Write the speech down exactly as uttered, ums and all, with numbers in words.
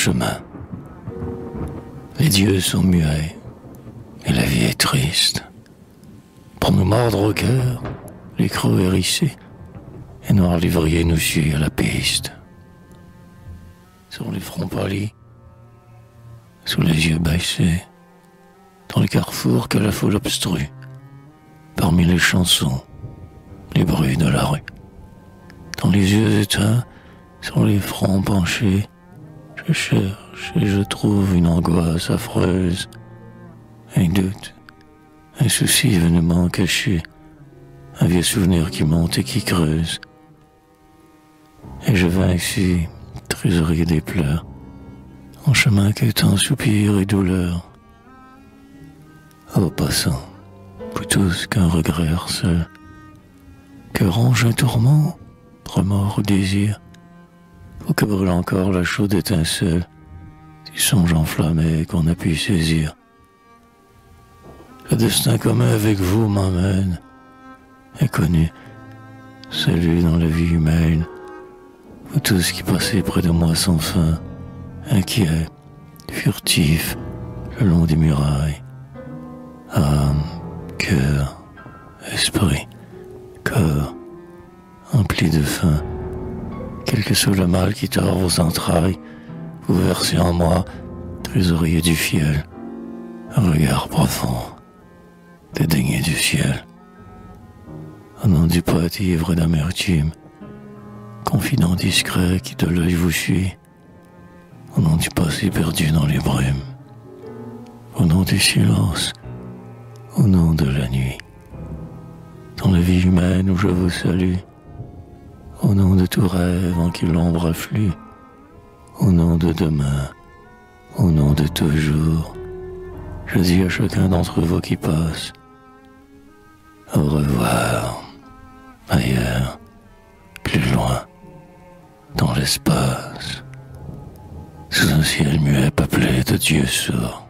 chemin. Les yeux sont muets et la vie est triste. Pour nous mordre au cœur, les creux hérissés et noirs lévriers nous suivent à la piste. Sur les fronts pâlis, sous les yeux baissés, dans les carrefours que la foule obstrue, parmi les chansons, les bruits de la rue. Dans les yeux éteints, sur les fronts penchés, je cherche et je trouve une angoisse affreuse, un doute, un souci vainement caché, un vieux souvenir qui monte et qui creuse. Et je vins ici, trésorier des pleurs, en chemin qu'étant soupir et douleur. Ô passant, plutôt qu'un regret seul, que ronge un tourment, remords ou désir, pour que brûle encore la chaude étincelle du songe enflammé qu'on a pu saisir. Le destin commun avec vous m'emmène, inconnu, celui dans la vie humaine, où tout ce qui passait près de moi sans fin, inquiet, furtif, le long des murailles, âme, cœur, esprit, corps, empli de faim, quel que soit le mal qui tord vos entrailles, vous versez en moi, trésorier du fiel, un regard profond, dédaigné du ciel. Au nom du poète ivre d'amertume, confident discret qui de l'œil vous suit, au nom du passé perdu dans les brumes, au nom du silence, au nom de la nuit, dans la vie humaine où je vous salue, au nom de tout rêve en qui l'ombre afflue, au nom de demain, au nom de toujours, je dis à chacun d'entre vous qui passe, au revoir, ailleurs, plus loin, dans l'espace, sous un ciel muet peuplé de dieux sourds.